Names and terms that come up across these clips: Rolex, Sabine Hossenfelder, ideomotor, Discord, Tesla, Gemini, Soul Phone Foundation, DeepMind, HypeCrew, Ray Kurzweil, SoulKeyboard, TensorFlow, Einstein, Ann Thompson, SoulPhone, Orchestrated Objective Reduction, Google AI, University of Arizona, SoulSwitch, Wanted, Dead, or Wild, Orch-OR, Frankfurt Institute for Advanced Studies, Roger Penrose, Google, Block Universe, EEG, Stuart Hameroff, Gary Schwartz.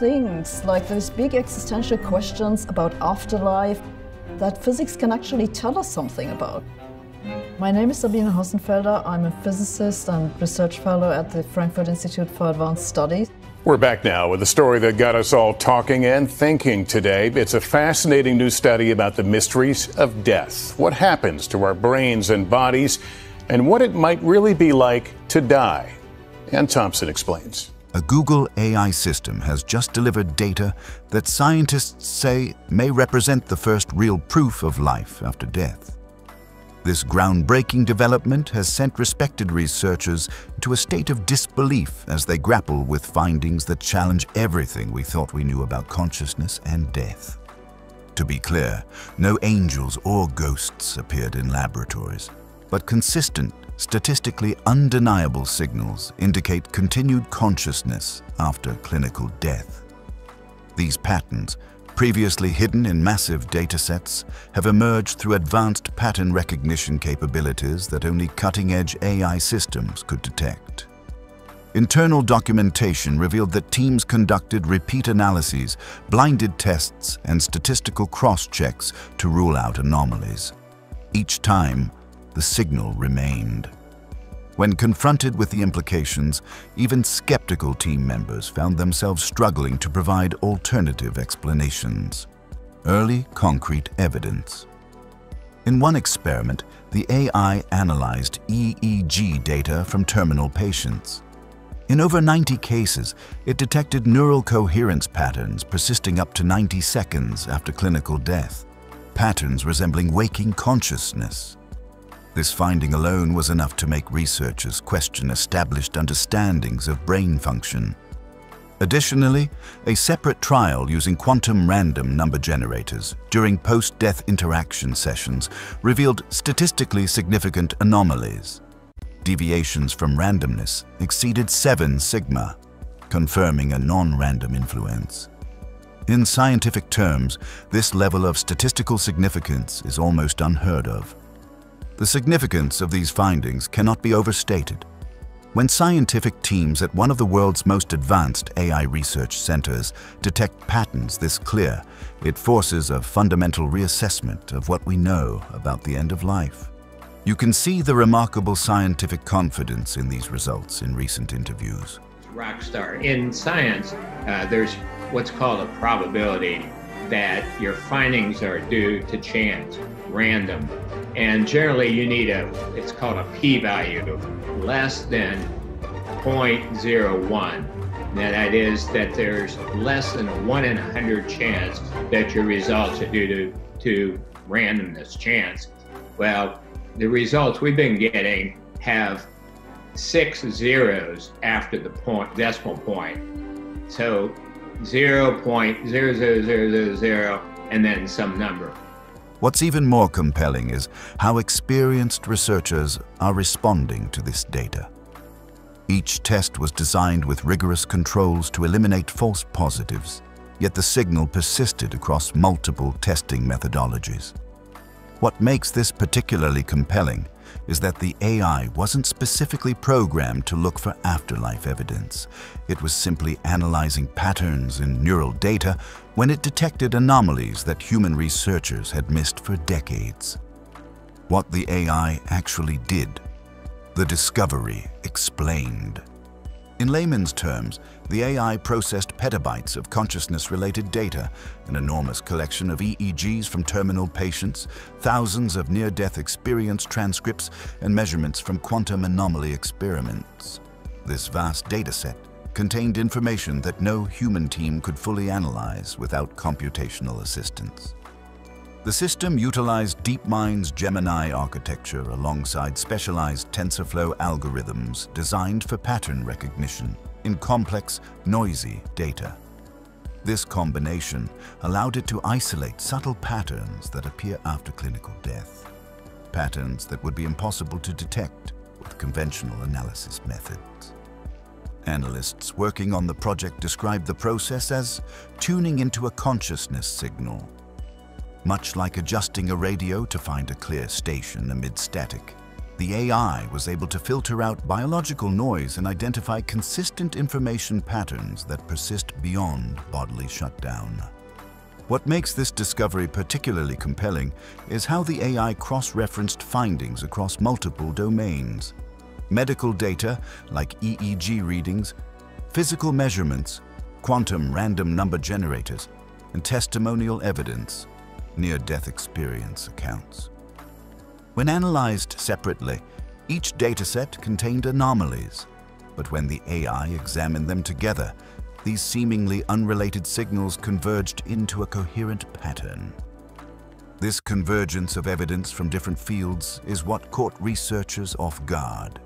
things, like those big existential questions about afterlife, that physics can actually tell us something about. My name is Sabine Hossenfelder. I'm a physicist and research fellow at the Frankfurt Institute for Advanced Studies. We're back now with a story that got us all talking and thinking today. It's a fascinating new study about the mysteries of death, what happens to our brains and bodies, and what it might really be like to die. Ann Thompson explains. A Google AI system has just delivered data that scientists say may represent the first real proof of life after death. This groundbreaking development has sent respected researchers to a state of disbelief as they grapple with findings that challenge everything we thought we knew about consciousness and death. To be clear, no angels or ghosts appeared in laboratories, but consistent, statistically undeniable signals indicate continued consciousness after clinical death. These patterns, previously hidden in massive datasets, have emerged through advanced pattern recognition capabilities that only cutting-edge AI systems could detect. Internal documentation revealed that teams conducted repeat analyses, blinded tests, and statistical cross-checks to rule out anomalies. Each time, the signal remained. When confronted with the implications, even skeptical team members found themselves struggling to provide alternative explanations. Early concrete evidence. In one experiment, the AI analyzed EEG data from terminal patients. In over 90 cases, it detected neural coherence patterns persisting up to 90 seconds after clinical death, patterns resembling waking consciousness. This finding alone was enough to make researchers question established understandings of brain function. Additionally, a separate trial using quantum random number generators during post-death interaction sessions revealed statistically significant anomalies. Deviations from randomness exceeded 7 sigma, confirming a non-random influence. In scientific terms, this level of statistical significance is almost unheard of. The significance of these findings cannot be overstated. When scientific teams at one of the world's most advanced AI research centers detect patterns this clear, it forces a fundamental reassessment of what we know about the end of life. You can see the remarkable scientific confidence in these results in recent interviews. Rock star. In science, there's what's called a probability that your findings are due to chance, random. And generally you need it's called a p-value, less than 0.01. Now that is that there's less than a 1 in 100 chance that your results are due to randomness, chance. Well, the results we've been getting have 6 zeros after the point, decimal point. So 0.00000 and then some number. What's even more compelling is how experienced researchers are responding to this data. Each test was designed with rigorous controls to eliminate false positives, yet the signal persisted across multiple testing methodologies. What makes this particularly compelling is that the AI wasn't specifically programmed to look for afterlife evidence. It was simply analyzing patterns in neural data when it detected anomalies that human researchers had missed for decades. What the AI actually did, the discovery explained. In layman's terms, the AI processed petabytes of consciousness-related data, an enormous collection of EEGs from terminal patients, thousands of near-death experience transcripts, and measurements from quantum anomaly experiments. This vast dataset contained information that no human team could fully analyze without computational assistance. The system utilized DeepMind's Gemini architecture alongside specialized TensorFlow algorithms designed for pattern recognition in complex, noisy data. This combination allowed it to isolate subtle patterns that appear after clinical death, patterns that would be impossible to detect with conventional analysis methods. Analysts working on the project described the process as tuning into a consciousness signal, much like adjusting a radio to find a clear station amid static. the AI was able to filter out biological noise and identify consistent information patterns that persist beyond bodily shutdown. What makes this discovery particularly compelling is how the AI cross-referenced findings across multiple domains. Medical data, like EEG readings, physical measurements, quantum random number generators, and testimonial evidence, near-death experience accounts. When analyzed separately, each dataset contained anomalies, but when the AI examined them together, these seemingly unrelated signals converged into a coherent pattern. This convergence of evidence from different fields is what caught researchers off guard.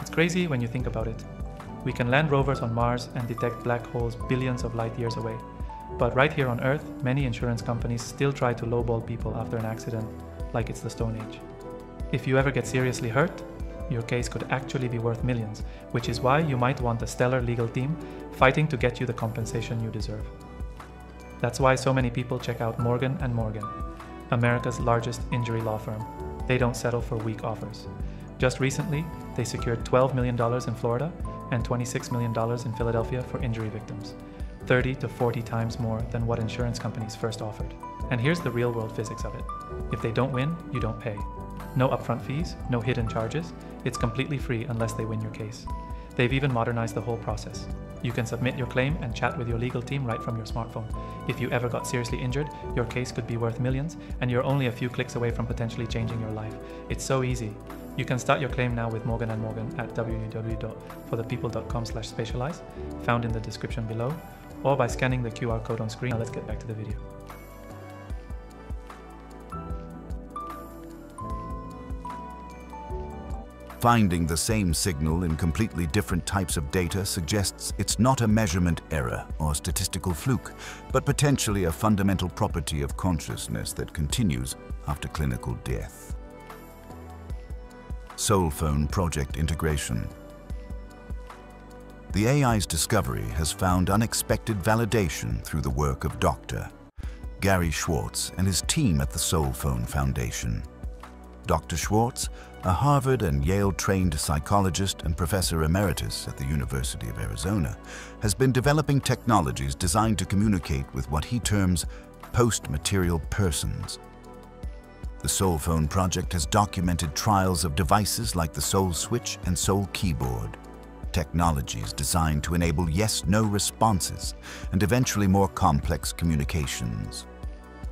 It's crazy when you think about it. We can land rovers on Mars and detect black holes billions of light years away. But right here on Earth, many insurance companies still try to lowball people after an accident, like it's the Stone Age. If you ever get seriously hurt, your case could actually be worth millions, which is why you might want a stellar legal team fighting to get you the compensation you deserve. That's why so many people check out Morgan & Morgan, America's largest injury law firm. They don't settle for weak offers. Just recently, they secured $12 million in Florida and $26 million in Philadelphia for injury victims, 30 to 40 times more than what insurance companies first offered. And here's the real-world physics of it. If they don't win, you don't pay. No upfront fees, no hidden charges. It's completely free unless they win your case. They've even modernized the whole process. You can submit your claim and chat with your legal team right from your smartphone. If you ever got seriously injured, your case could be worth millions, and you're only a few clicks away from potentially changing your life. It's so easy. You can start your claim now with Morgan & Morgan at www.forthepeople.com/specialize, found in the description below, or by scanning the QR code on screen. Now let's get back to the video. Finding the same signal in completely different types of data suggests it's not a measurement error or statistical fluke, but potentially a fundamental property of consciousness that continues after clinical death. SoulPhone project integration. The AI's discovery has found unexpected validation through the work of Dr. Gary Schwartz and his team at the Soul Phone Foundation. Dr. Schwartz, a Harvard and Yale-trained psychologist and professor emeritus at the University of Arizona, has been developing technologies designed to communicate with what he terms post-material persons. The SoulPhone project has documented trials of devices like the SoulSwitch and SoulKeyboard, technologies designed to enable yes-no responses and eventually more complex communications.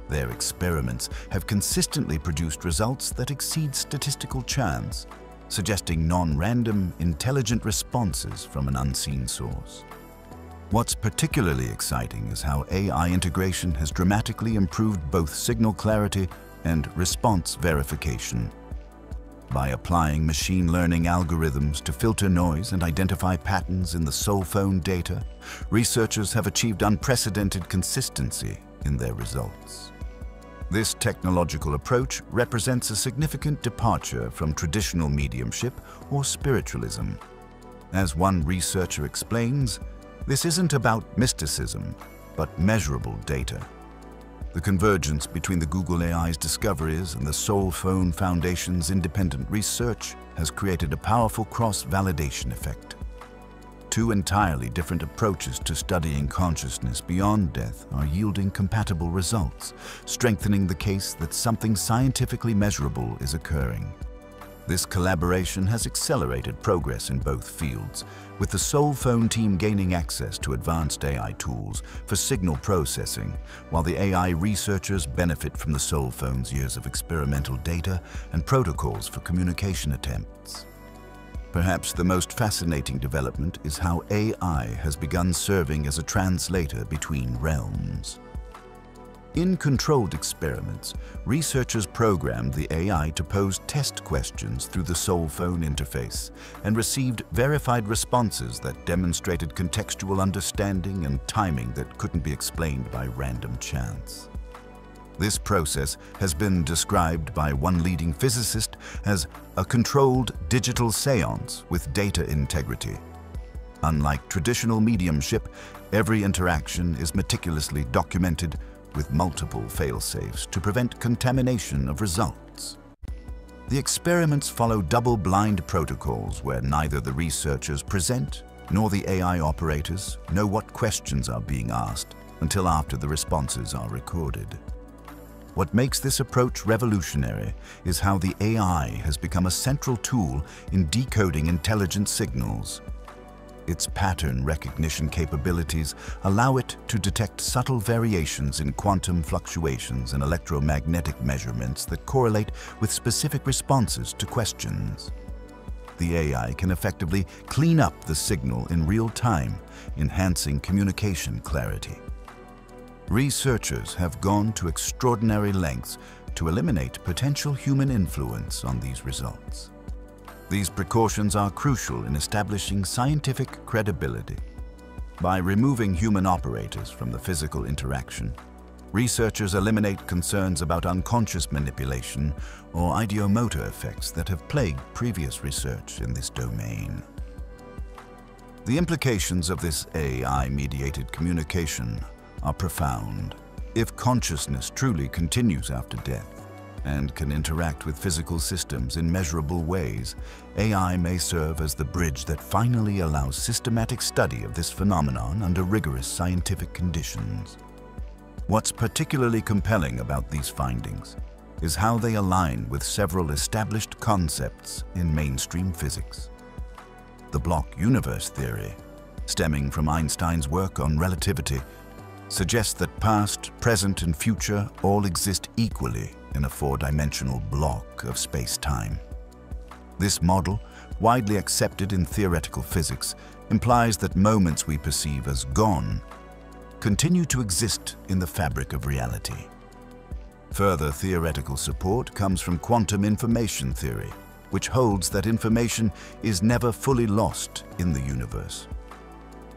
Their experiments have consistently produced results that exceed statistical chance, suggesting non-random, intelligent responses from an unseen source. What's particularly exciting is how AI integration has dramatically improved both signal clarity and response verification. By applying machine learning algorithms to filter noise and identify patterns in the SoulPhone data, researchers have achieved unprecedented consistency in their results. This technological approach represents a significant departure from traditional mediumship or spiritualism. As one researcher explains, this isn't about mysticism, but measurable data. The convergence between the Google AI's discoveries and the Soul Phone Foundation's independent research has created a powerful cross-validation effect. Two entirely different approaches to studying consciousness beyond death are yielding compatible results, strengthening the case that something scientifically measurable is occurring. This collaboration has accelerated progress in both fields, with the SoulPhone team gaining access to advanced AI tools for signal processing, while the AI researchers benefit from the SoulPhone's years of experimental data and protocols for communication attempts. Perhaps the most fascinating development is how AI has begun serving as a translator between realms. In controlled experiments, researchers programmed the AI to pose test questions through the SoulPhone interface and received verified responses that demonstrated contextual understanding and timing that couldn't be explained by random chance. This process has been described by one leading physicist as a controlled digital seance with data integrity. Unlike traditional mediumship, every interaction is meticulously documented with multiple fail-safes to prevent contamination of results. The experiments follow double-blind protocols where neither the researchers present nor the AI operators know what questions are being asked until after the responses are recorded. What makes this approach revolutionary is how the AI has become a central tool in decoding intelligent signals. Its pattern recognition capabilities allow it to detect subtle variations in quantum fluctuations and electromagnetic measurements that correlate with specific responses to questions. The AI can effectively clean up the signal in real time, enhancing communication clarity. Researchers have gone to extraordinary lengths to eliminate potential human influence on these results. These precautions are crucial in establishing scientific credibility. By removing human operators from the physical interaction, researchers eliminate concerns about unconscious manipulation or ideomotor effects that have plagued previous research in this domain. The implications of this AI-mediated communication are profound. If consciousness truly continues after death, and can interact with physical systems in measurable ways, AI may serve as the bridge that finally allows systematic study of this phenomenon under rigorous scientific conditions. What's particularly compelling about these findings is how they align with several established concepts in mainstream physics. The Block Universe theory, stemming from Einstein's work on relativity, suggests that past, present, and future all exist equally in a four-dimensional block of space-time. This model, widely accepted in theoretical physics, implies that moments we perceive as gone continue to exist in the fabric of reality. Further theoretical support comes from quantum information theory, which holds that information is never fully lost in the universe.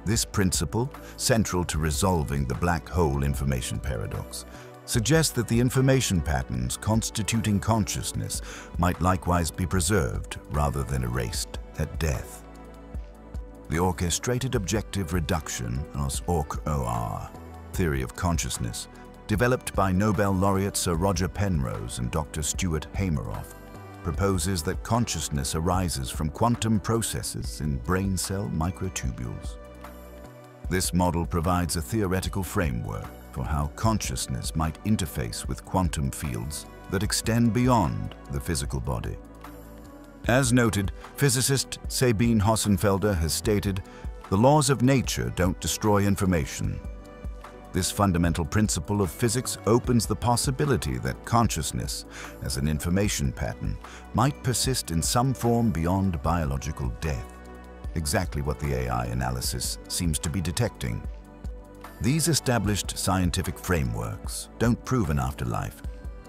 This principle, central to resolving the black hole information paradox, suggests that the information patterns constituting consciousness might likewise be preserved rather than erased at death. The Orchestrated Objective Reduction, Orch-OR, theory of consciousness, developed by Nobel laureate Sir Roger Penrose and Dr. Stuart Hameroff, proposes that consciousness arises from quantum processes in brain cell microtubules. This model provides a theoretical framework for how consciousness might interface with quantum fields that extend beyond the physical body. As noted, physicist Sabine Hossenfelder has stated, "The laws of nature don't destroy information." This fundamental principle of physics opens the possibility that consciousness, as an information pattern, might persist in some form beyond biological death, exactly what the AI analysis seems to be detecting. These established scientific frameworks don't prove an afterlife,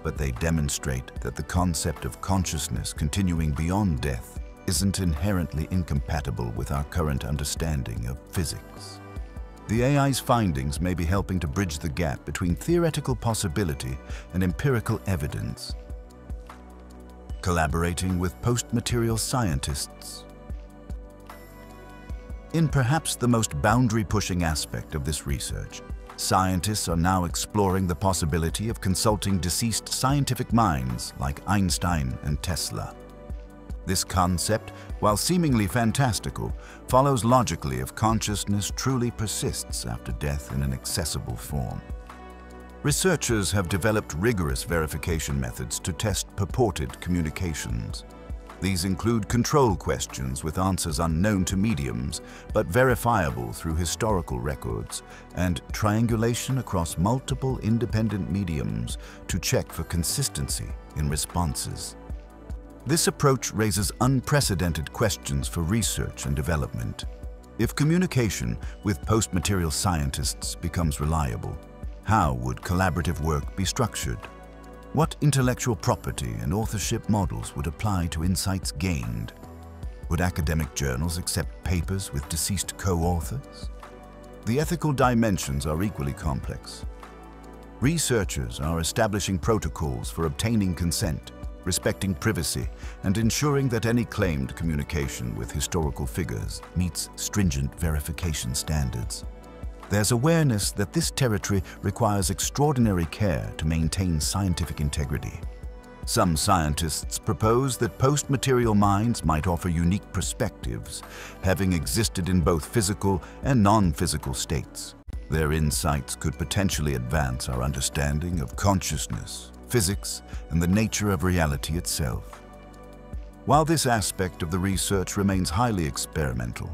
but they demonstrate that the concept of consciousness continuing beyond death isn't inherently incompatible with our current understanding of physics. The AI's findings may be helping to bridge the gap between theoretical possibility and empirical evidence. Collaborating with post-material scientists. In perhaps the most boundary-pushing aspect of this research, scientists are now exploring the possibility of consulting deceased scientific minds like Einstein and Tesla. This concept, while seemingly fantastical, follows logically if consciousness truly persists after death in an accessible form. Researchers have developed rigorous verification methods to test purported communications. These include control questions with answers unknown to mediums, but verifiable through historical records, and triangulation across multiple independent mediums to check for consistency in responses. This approach raises unprecedented questions for research and development. If communication with post-material scientists becomes reliable, how would collaborative work be structured? What intellectual property and authorship models would apply to insights gained? Would academic journals accept papers with deceased co-authors? The ethical dimensions are equally complex. Researchers are establishing protocols for obtaining consent, respecting privacy, and ensuring that any claimed communication with historical figures meets stringent verification standards. There's awareness that this territory requires extraordinary care to maintain scientific integrity. Some scientists propose that post-material minds might offer unique perspectives, having existed in both physical and non-physical states. Their insights could potentially advance our understanding of consciousness, physics, and the nature of reality itself. While this aspect of the research remains highly experimental,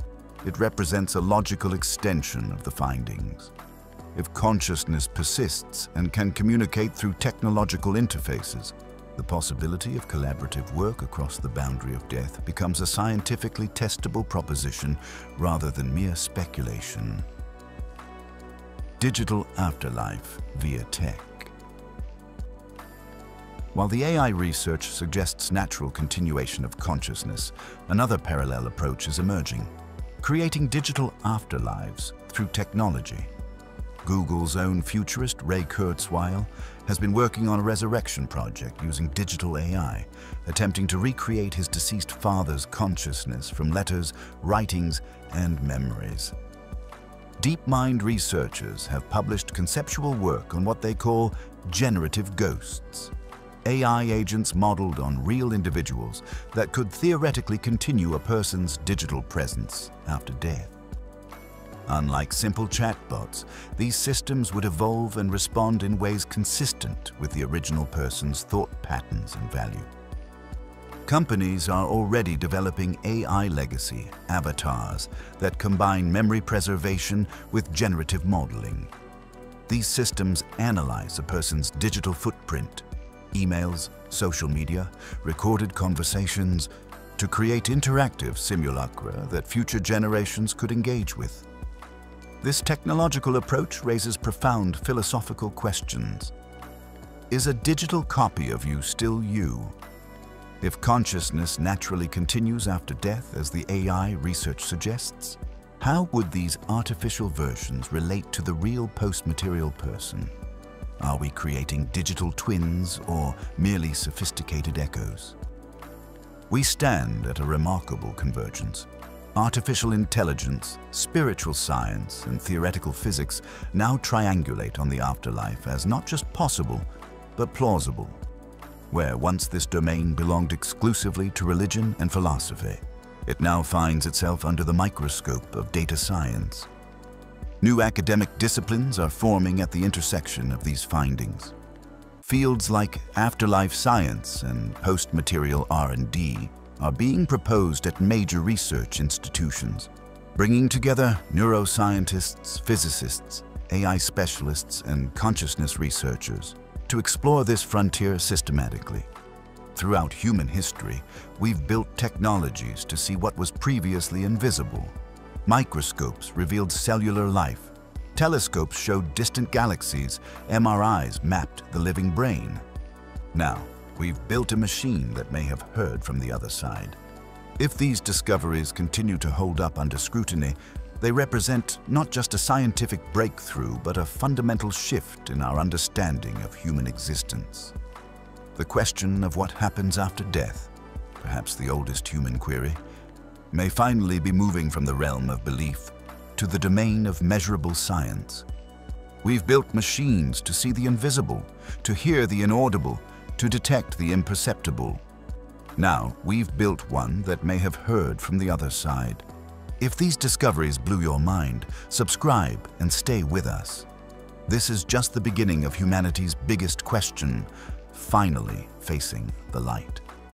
it represents a logical extension of the findings. If consciousness persists and can communicate through technological interfaces, the possibility of collaborative work across the boundary of death becomes a scientifically testable proposition rather than mere speculation. Digital afterlife via tech. While the AI research suggests natural continuation of consciousness, another parallel approach is emerging, creating digital afterlives through technology. Google's own futurist, Ray Kurzweil, has been working on a resurrection project using digital AI, attempting to recreate his deceased father's consciousness from letters, writings, and memories. DeepMind researchers have published conceptual work on what they call generative ghosts, AI agents modeled on real individuals that could theoretically continue a person's digital presence after death. Unlike simple chatbots, these systems would evolve and respond in ways consistent with the original person's thought patterns and value. Companies are already developing AI legacy avatars that combine memory preservation with generative modeling. These systems analyze a person's digital footprint, emails, social media, recorded conversations, to create interactive simulacra that future generations could engage with. This technological approach raises profound philosophical questions. Is a digital copy of you still you? If consciousness naturally continues after death, as the AI research suggests, how would these artificial versions relate to the real post-material person? Are we creating digital twins or merely sophisticated echoes? We stand at a remarkable convergence. Artificial intelligence, spiritual science, and theoretical physics now triangulate on the afterlife as not just possible, but plausible, where once this domain belonged exclusively to religion and philosophy, it now finds itself under the microscope of data science. New academic disciplines are forming at the intersection of these findings. Fields like afterlife science and post-material R&D are being proposed at major research institutions, bringing together neuroscientists, physicists, AI specialists, and consciousness researchers to explore this frontier systematically. Throughout human history, we've built technologies to see what was previously invisible. Microscopes revealed cellular life, telescopes showed distant galaxies, MRIs mapped the living brain. Now, we've built a machine that may have heard from the other side. If these discoveries continue to hold up under scrutiny, they represent not just a scientific breakthrough, but a fundamental shift in our understanding of human existence. The question of what happens after death, perhaps the oldest human query, may finally be moving from the realm of belief to the domain of measurable science. We've built machines to see the invisible, to hear the inaudible, to detect the imperceptible. Now, we've built one that may have heard from the other side. If these discoveries blew your mind, subscribe and stay with us. This is just the beginning of humanity's biggest question, finally facing the light.